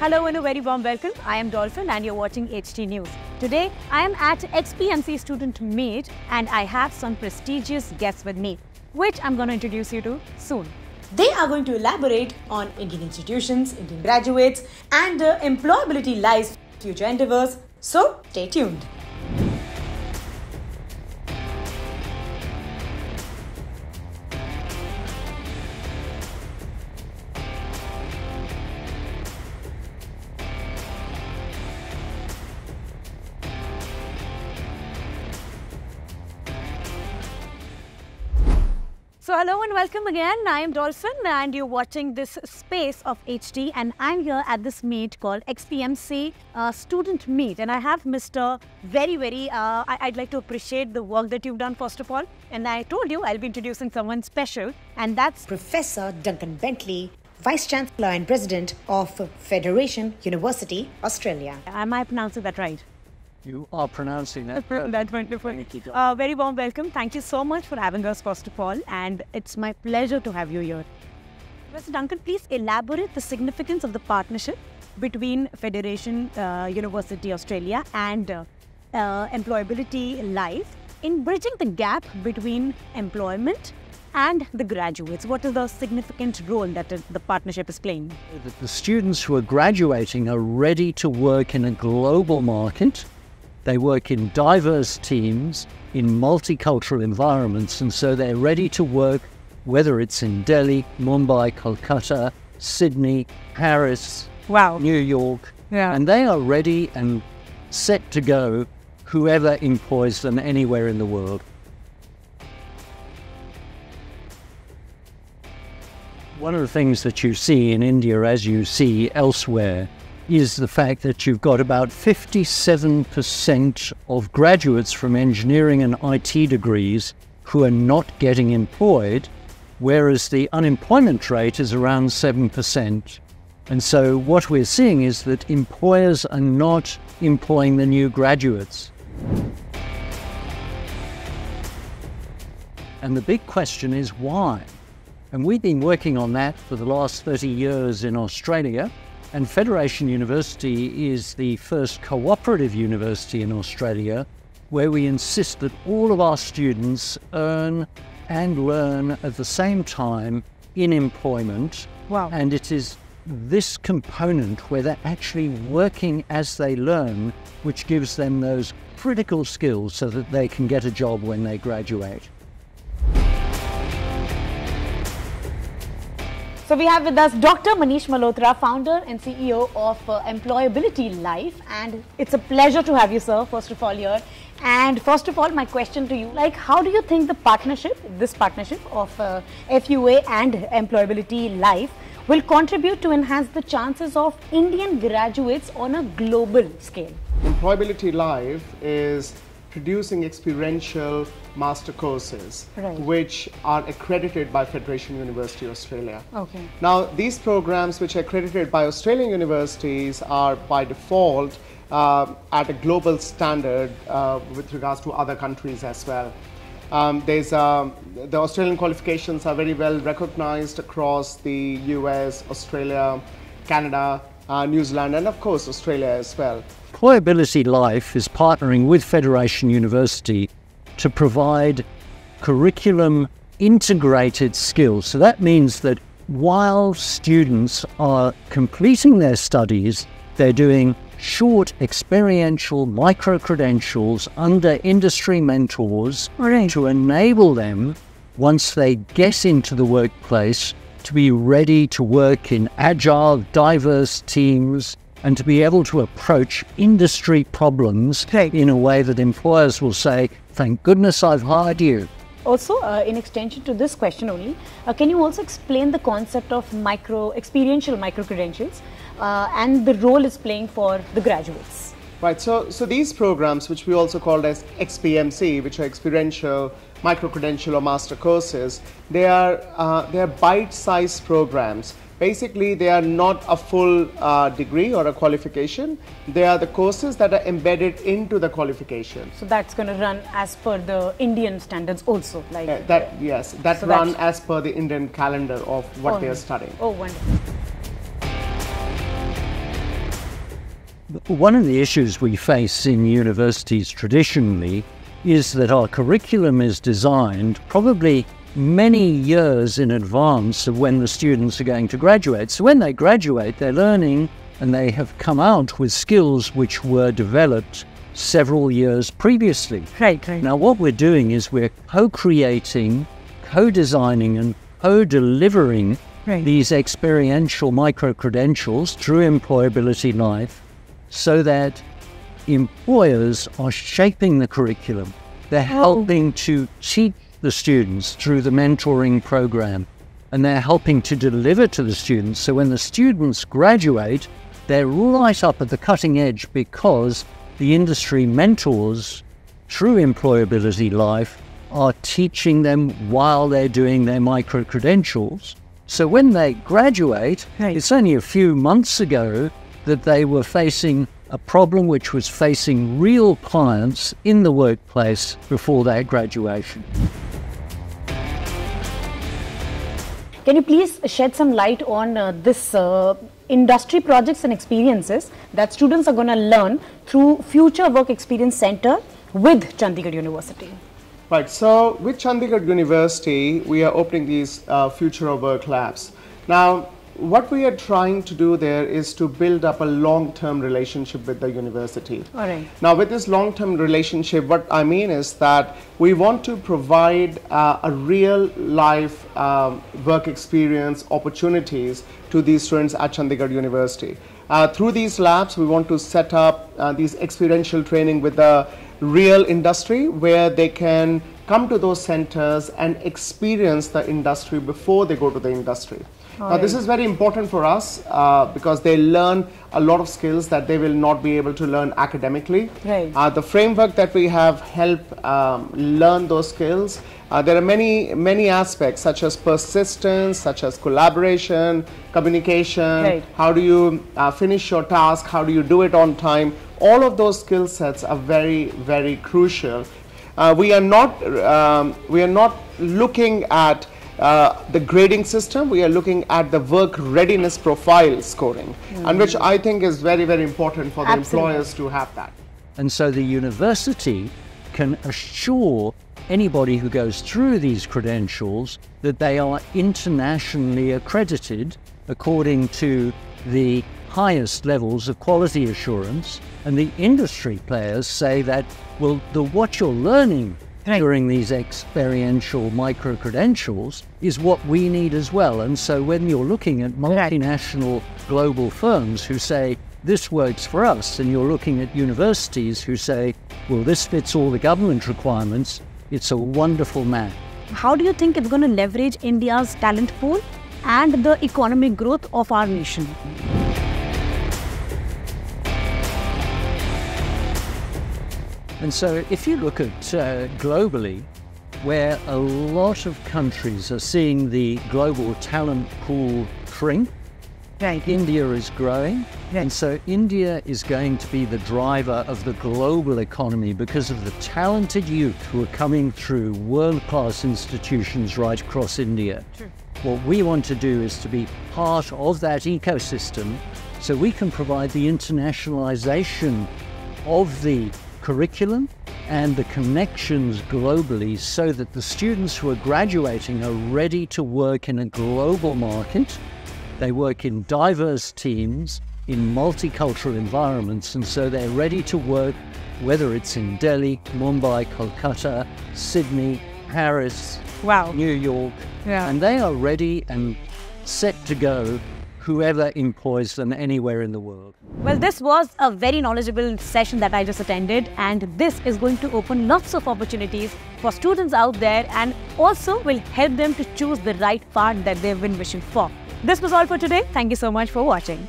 Hello and a very warm welcome. I am Dolphin and you're watching HT News. Today, I am at XPMC Student Meet and I have some prestigious guests with me, which I'm going to introduce you to soon. They are going to elaborate on Indian institutions, Indian graduates and employability.Life's future endeavours. So, stay tuned. So hello and welcome again. I am Dolphin and you're watching this space of HD and I'm here at this meet called XPMC Student Meet and I have Mr. Very Very. I'd like to appreciate the work that you've done first of all, and I told you I'll be introducing someone special, and that's Professor Duncan Bentley, Vice-Chancellor and President of Federation University Australia. Am I pronouncing that right? You are pronouncing that. That's wonderful. Thank you. Very warm welcome. Thank you so much for having us, first of all. And it's my pleasure to have you here. Mr. Duncan, please elaborate the significance of the partnership between Federation University Australia and Employability.Life in bridging the gap between employment and the graduates. What is the significant role that the partnership is playing? The students who are graduating are ready to work in a global market. They work in diverse teams, in multicultural environments, and so they're ready to work, whether it's in Delhi, Mumbai, Kolkata, Sydney, Paris, New York. Yeah. And they are ready and set to go, whoever employs them anywhere in the world. One of the things that you see in India, as you see elsewhere, is the fact that you've got about 57% of graduates from engineering and IT degrees who are not getting employed, whereas the unemployment rate is around 7%. And so what we're seeing is that employers are not employing the new graduates. And the big question is why? And we've been working on that for the last 30 years in Australia. And Federation University is the first cooperative university in Australia where we insist that all of our students earn and learn at the same time in employment. Wow. And it is this component where they're actually working as they learn which gives them those critical skills so that they can get a job when they graduate. So we have with us Dr. Manish Malhotra, founder and CEO of Employability.Life, and it's a pleasure to have you, sir, first of all here. And first of all, my question to you, like, how do you think the partnership, this partnership of FUA and Employability.Life will contribute to enhance the chances of Indian graduates on a global scale? Employability.Life is producing experiential master courses, which are accredited by Federation University Australia. Okay. Now, these programs which are accredited by Australian universities are by default at a global standard with regards to other countries as well. The Australian qualifications are very well recognized across the US, Australia, Canada, New Zealand and of course Australia as well. Employability.Life is partnering with Federation University to provide curriculum integrated skills. So that means that while students are completing their studies, they're doing short experiential micro-credentials under industry mentors to enable them, once they get into the workplace, to be ready to work in agile, diverse teams and to be able to approach industry problems in a way that employers will say, thank goodness I've hired you. Also, in extension to this question only, can you also explain the concept of experiential micro-credentials and the role it's playing for the graduates? Right, so these programs, which we also called as XPMC, which are experiential micro-credential or master courses, they are bite-sized programs. Basically, they are not a full degree or a qualification. They are the courses that are embedded into the qualification. So that's going to run as per the Indian standards also? Like yes, that run as per the Indian calendar of what they are studying. Oh, wonderful. One of the issues we face in universities traditionally is that our curriculum is designed probably many years in advance of when the students are going to graduate. So when they graduate, they're learning and they have come out with skills which were developed several years previously. Right. Now what we're doing is we're co-creating, co-designing and co-delivering these experiential micro-credentials through Employability.Life, so that employers are shaping the curriculum. They're helping to teach the students through the mentoring program, and they're helping to deliver to the students. So when the students graduate, they're right up at the cutting edge, because the industry mentors through Employability.Life are teaching them while they're doing their micro-credentials. So when they graduate, it's only a few months ago that they were facing a problem which was facing real clients in the workplace before their graduation. Can you please shed some light on this industry projects and experiences that students are going to learn through Future Work Experience Centre with Chandigarh University? Right, so with Chandigarh University, we are opening these Future of Work Labs. Now, what we are trying to do there is to build up a long-term relationship with the university. All right. Now, with this long-term relationship, what I mean is that we want to provide a real-life work experience opportunities to these students at Chandigarh University. Through these labs, we want to set up these experiential training with the real industry, where they can come to those centers and experience the industry before they go to the industry. Now, this is very important for us because they learn a lot of skills that they will not be able to learn academically. Right. The framework that we have helped learn those skills. There are many aspects, such as persistence, such as collaboration, communication, how do you finish your task, how do you do it on time. All of those skill sets are very, very crucial. We are not looking at the grading system, we are looking at the work readiness profile scoring, and which I think is very, very important for the employers to have that. And so the university can assure anybody who goes through these credentials that they are internationally accredited according to the highest levels of quality assurance, and the industry players say that, well, what you're learning during these experiential micro-credentials is what we need as well. And so when you're looking at multinational global firms who say, this works for us, and you're looking at universities who say, well, this fits all the government requirements, it's a wonderful match. How do you think it's going to leverage India's talent pool and the economic growth of our nation? And so if you look at globally, where a lot of countries are seeing the global talent pool shrink, India is growing, and so India is going to be the driver of the global economy because of the talented youth who are coming through world-class institutions right across India. What we want to do is to be part of that ecosystem, so we can provide the internationalization of the curriculum and the connections globally, so that the students who are graduating are ready to work in a global market. They work in diverse teams, in multicultural environments, and so they're ready to work, whether it's in Delhi, Mumbai, Kolkata, Sydney, Paris, New York, and they are ready and set to go, whoever employs them anywhere in the world. Well, this was a very knowledgeable session that I just attended, and this is going to open lots of opportunities for students out there, and also will help them to choose the right path that they've been wishing for. This was all for today. Thank you so much for watching.